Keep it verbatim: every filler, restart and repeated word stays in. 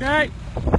Okay.